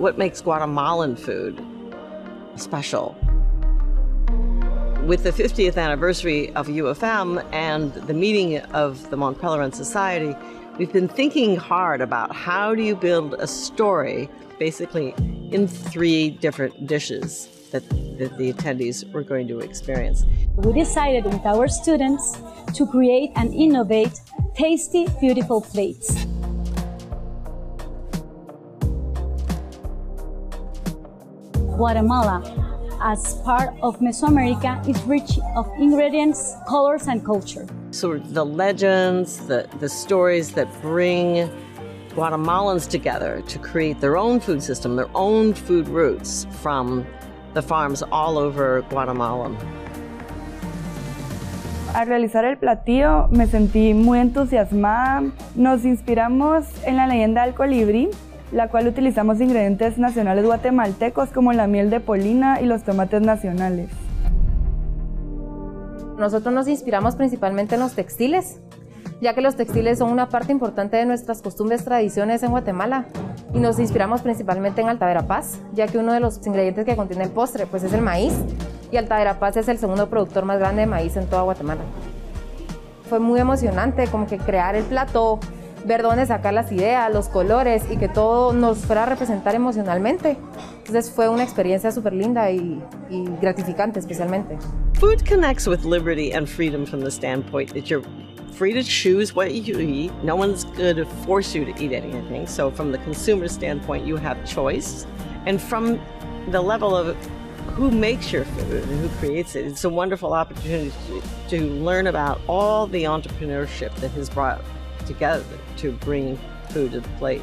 What makes Guatemalan food special? With the 50th anniversary of U of M and the meeting of the Mont Pelerin Society, we've been thinking hard about how do you build a story basically in three different dishes that the attendees were going to experience. We decided with our students to create and innovate tasty, beautiful plates. Guatemala, as part of Mesoamerica, is rich of ingredients, colors, and culture. So the legends, the stories that bring Guatemalans together to create their own food system, their own food roots from the farms all over Guatemala. Al realizar el platillo me sentí muy entusiasmada. Nos inspiramos en la leyenda del colibrí, la cual utilizamos ingredientes nacionales guatemaltecos como la miel de polina y los tomates nacionales. Nosotros nos inspiramos principalmente en los textiles, ya que los textiles son una parte importante de nuestras costumbres, tradiciones en Guatemala, y nos inspiramos principalmente en Alta Verapaz, ya que uno de los ingredientes que contiene el postre pues es el maíz, y Alta Verapaz es el segundo productor más grande de maíz en toda Guatemala. Fue muy emocionante como que crear el plato, ver dónde sacar las ideas, los colores y que todo nos fuera a representar emocionalmente. Entonces fue una experiencia súper linda y gratificante especialmente. Food connects with liberty and freedom from the standpoint that you're free to choose what you eat. No one's going to force you to eat anything. So from the consumer standpoint, you have choice. And from the level of who makes your food and who creates it, it's a wonderful opportunity to learn about all the entrepreneurship that has brought together to bring food to the plate.